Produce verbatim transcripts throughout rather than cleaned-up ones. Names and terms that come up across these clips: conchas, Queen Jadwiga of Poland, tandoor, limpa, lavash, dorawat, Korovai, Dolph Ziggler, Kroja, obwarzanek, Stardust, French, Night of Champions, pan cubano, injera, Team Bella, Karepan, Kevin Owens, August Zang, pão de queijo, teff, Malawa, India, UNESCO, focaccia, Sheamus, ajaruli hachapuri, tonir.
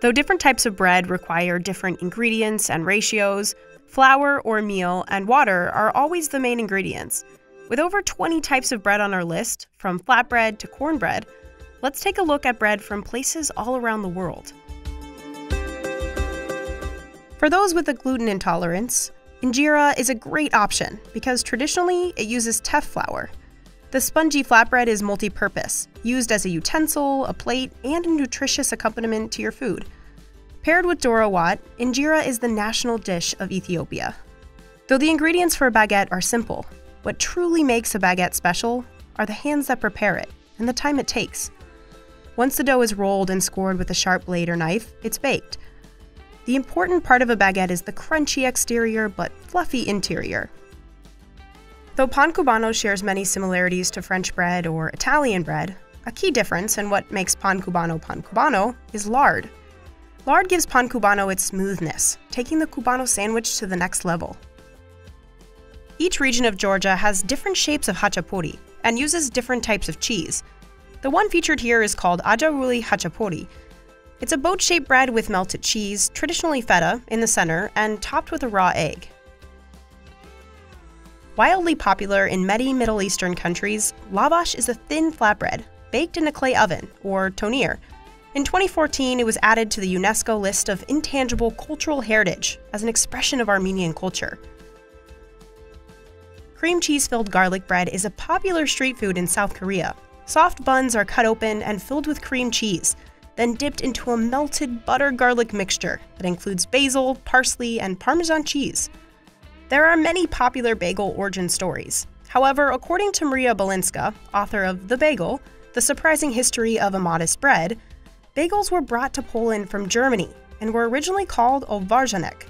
Though different types of bread require different ingredients and ratios, flour or meal and water are always the main ingredients. With over twenty types of bread on our list, from flatbread to cornbread, let's take a look at bread from places all around the world. For those with a gluten intolerance, injera is a great option because traditionally it uses teff flour. The spongy flatbread is multi-purpose, used as a utensil, a plate, and a nutritious accompaniment to your food. Paired with dorawat, injera is the national dish of Ethiopia. Though the ingredients for a baguette are simple, what truly makes a baguette special are the hands that prepare it and the time it takes. Once the dough is rolled and scored with a sharp blade or knife, it's baked. The important part of a baguette is the crunchy exterior but fluffy interior. Though pan cubano shares many similarities to French bread or Italian bread, a key difference in what makes pan cubano pan cubano is lard. Lard gives pan cubano its smoothness, taking the cubano sandwich to the next level. Each region of Georgia has different shapes of hachapuri and uses different types of cheese. The one featured here is called ajaruli hachapuri. It's a boat-shaped bread with melted cheese, traditionally feta, in the center and topped with a raw egg. Wildly popular in many Middle Eastern countries, lavash is a thin flatbread baked in a clay oven, or tonir. In twenty fourteen, it was added to the UNESCO list of intangible cultural heritage as an expression of Armenian culture. Cream cheese-filled garlic bread is a popular street food in South Korea. Soft buns are cut open and filled with cream cheese, then dipped into a melted butter garlic mixture that includes basil, parsley, and Parmesan cheese. There are many popular bagel origin stories. However, according to Maria Balinska, author of The Bagel, The Surprising History of a Modest Bread, bagels were brought to Poland from Germany and were originally called obwarzanek.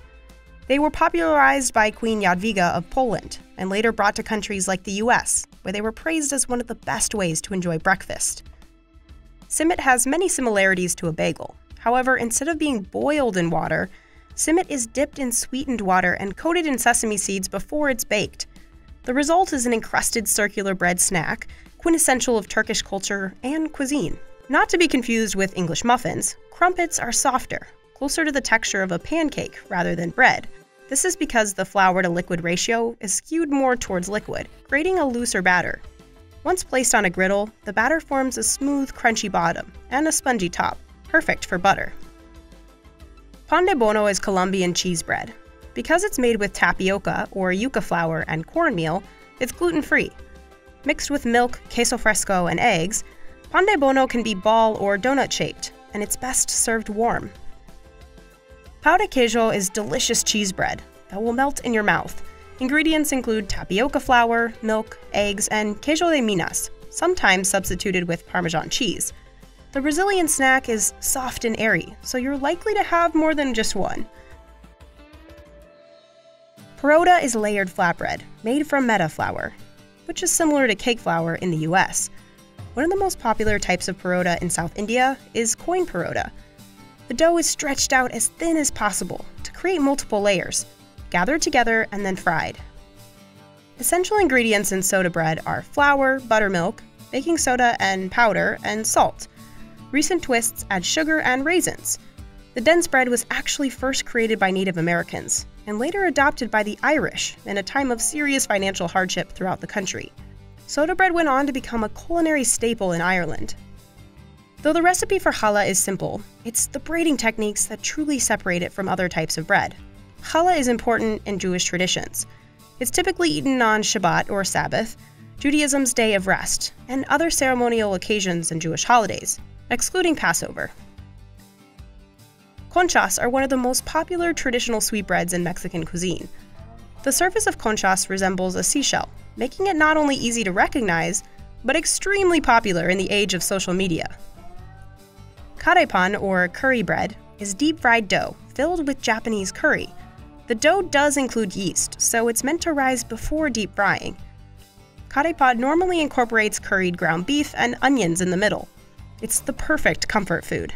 They were popularized by Queen Jadwiga of Poland and later brought to countries like the U S, where they were praised as one of the best ways to enjoy breakfast. Simit has many similarities to a bagel. However, instead of being boiled in water, simit is dipped in sweetened water and coated in sesame seeds before it's baked. The result is an encrusted circular bread snack, quintessential of Turkish culture and cuisine. Not to be confused with English muffins, crumpets are softer, closer to the texture of a pancake rather than bread. This is because the flour-to-liquid ratio is skewed more towards liquid, creating a looser batter. Once placed on a griddle, the batter forms a smooth, crunchy bottom and a spongy top, perfect for butter. Pan de bono is Colombian cheese bread. Because it's made with tapioca or yuca flour and cornmeal, it's gluten-free. Mixed with milk, queso fresco, and eggs, pan de bono can be ball or donut-shaped, and it's best served warm. Pão de queijo is delicious cheese bread that will melt in your mouth. Ingredients include tapioca flour, milk, eggs, and queijo de Minas, sometimes substituted with Parmesan cheese. The Brazilian snack is soft and airy, so you're likely to have more than just one. Peroda is layered flatbread made from meta flour, which is similar to cake flour in the U S. One of the most popular types of peroda in South India is coin peroda. The dough is stretched out as thin as possible to create multiple layers, gathered together and then fried. Essential ingredients in soda bread are flour, buttermilk, baking soda and powder, and salt. Recent twists add sugar and raisins. The dense bread was actually first created by Native Americans and later adopted by the Irish in a time of serious financial hardship throughout the country. Soda bread went on to become a culinary staple in Ireland. Though the recipe for challah is simple, it's the braiding techniques that truly separate it from other types of bread. Challah is important in Jewish traditions. It's typically eaten on Shabbat or Sabbath, Judaism's day of rest, and other ceremonial occasions and Jewish holidays, excluding Passover. Conchas are one of the most popular traditional sweetbreads in Mexican cuisine. The surface of conchas resembles a seashell, making it not only easy to recognize, but extremely popular in the age of social media. Karepan, or curry bread, is deep-fried dough filled with Japanese curry. The dough does include yeast, so it's meant to rise before deep frying. Karepan normally incorporates curried ground beef and onions in the middle. It's the perfect comfort food.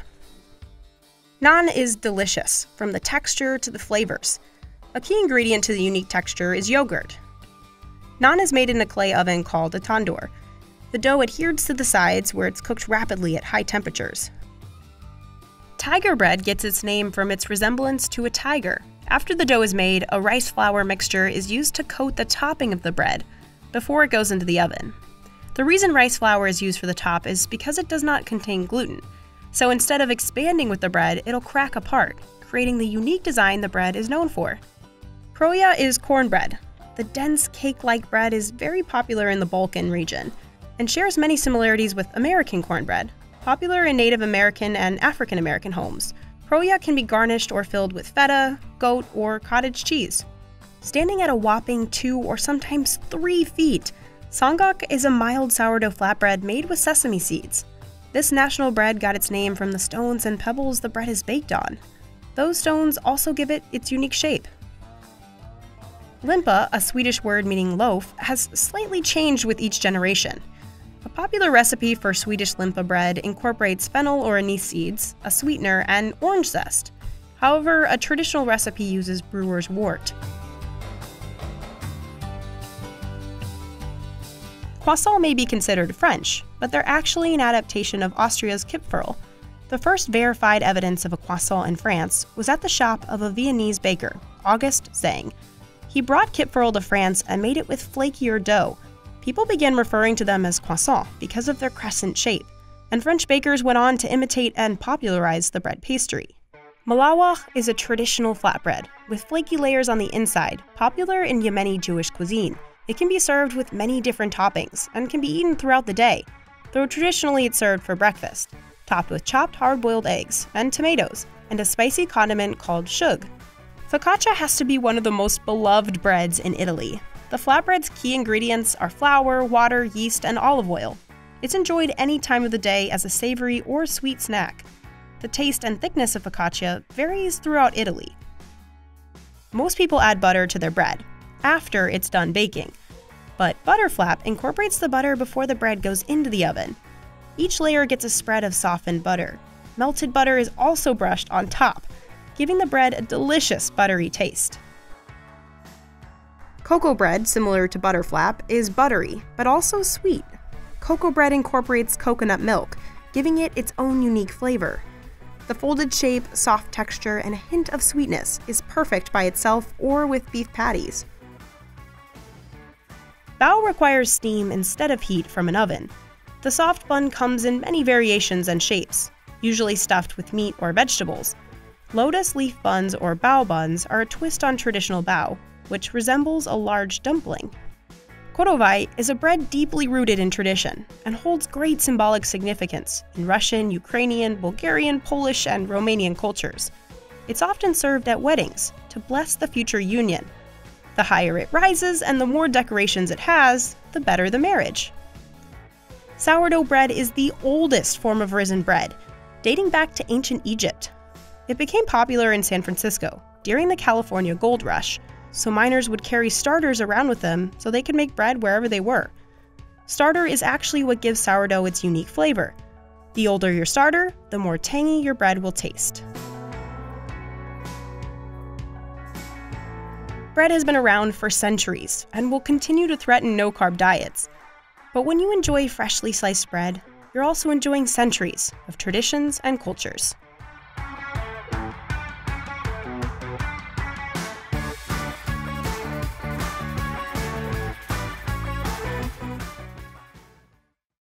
Naan is delicious, from the texture to the flavors. A key ingredient to the unique texture is yogurt. Naan is made in a clay oven called a tandoor. The dough adheres to the sides where it's cooked rapidly at high temperatures. Tiger bread gets its name from its resemblance to a tiger. After the dough is made, a rice flour mixture is used to coat the topping of the bread before it goes into the oven. The reason rice flour is used for the top is because it does not contain gluten. So instead of expanding with the bread, it'll crack apart, creating the unique design the bread is known for. Kroja is cornbread. The dense cake-like bread is very popular in the Balkan region and shares many similarities with American cornbread, popular in Native American and African American homes. Kroja can be garnished or filled with feta, goat, or cottage cheese. Standing at a whopping two or sometimes three feet, sangak is a mild sourdough flatbread made with sesame seeds. This national bread got its name from the stones and pebbles the bread is baked on. Those stones also give it its unique shape. Limpa, a Swedish word meaning loaf, has slightly changed with each generation. A popular recipe for Swedish limpa bread incorporates fennel or anise seeds, a sweetener, and orange zest. However, a traditional recipe uses brewer's wort. Croissant may be considered French, but they're actually an adaptation of Austria's Kipferl. The first verified evidence of a croissant in France was at the shop of a Viennese baker, August Zang. He brought Kipferl to France and made it with flakier dough. People began referring to them as croissant because of their crescent shape, and French bakers went on to imitate and popularize the bread pastry. Malawa is a traditional flatbread with flaky layers on the inside, popular in Yemeni Jewish cuisine. It can be served with many different toppings and can be eaten throughout the day, though traditionally it's served for breakfast, topped with chopped hard-boiled eggs and tomatoes and a spicy condiment called shug. Focaccia has to be one of the most beloved breads in Italy. The flatbread's key ingredients are flour, water, yeast, and olive oil. It's enjoyed any time of the day as a savory or sweet snack. The taste and thickness of focaccia varies throughout Italy. Most people add butter to their bread after it's done baking, but butterflap incorporates the butter before the bread goes into the oven. Each layer gets a spread of softened butter. Melted butter is also brushed on top, giving the bread a delicious buttery taste. Cocoa bread, similar to butterflap, is buttery, but also sweet. Cocoa bread incorporates coconut milk, giving it its own unique flavor. The folded shape, soft texture, and a hint of sweetness is perfect by itself or with beef patties. Bao requires steam instead of heat from an oven. The soft bun comes in many variations and shapes, usually stuffed with meat or vegetables. Lotus leaf buns or bao buns are a twist on traditional bao, which resembles a large dumpling. Korovai is a bread deeply rooted in tradition and holds great symbolic significance in Russian, Ukrainian, Bulgarian, Polish, and Romanian cultures. It's often served at weddings to bless the future union. The higher it rises and the more decorations it has, the better the marriage. Sourdough bread is the oldest form of risen bread, dating back to ancient Egypt. It became popular in San Francisco during the California gold rush, so miners would carry starters around with them so they could make bread wherever they were. Starter is actually what gives sourdough its unique flavor. The older your starter, the more tangy your bread will taste. Bread has been around for centuries and will continue to threaten no-carb diets. But when you enjoy freshly sliced bread, you're also enjoying centuries of traditions and cultures.